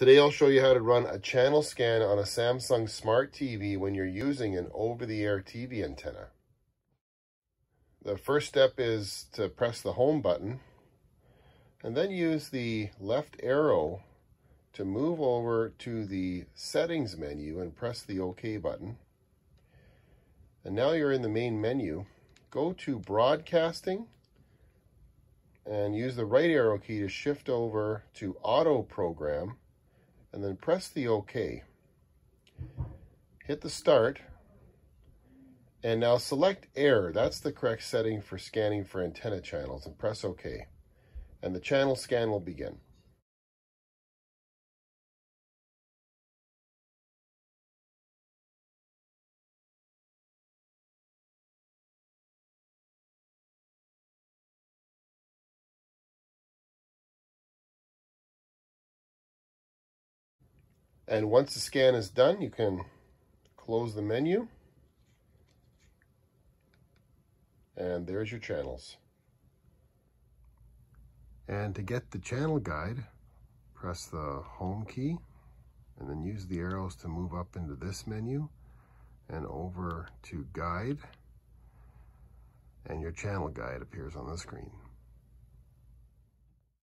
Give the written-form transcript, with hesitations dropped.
Today I'll show you how to run a channel scan on a Samsung Smart TV when you're using an over-the-air TV antenna. The first step is to press the home button and then use the left arrow to move over to the settings menu and press the OK button. And now you're in the main menu. Go to broadcasting and use the right arrow key to shift over to auto program. And then press the OK. Hit the start. And now select air. That's the correct setting for scanning for antenna channels. And press OK. And the channel scan will begin. And once the scan is done, you can close the menu. And there's your channels. And to get the channel guide, press the home key and then use the arrows to move up into this menu and over to guide. And your channel guide appears on the screen.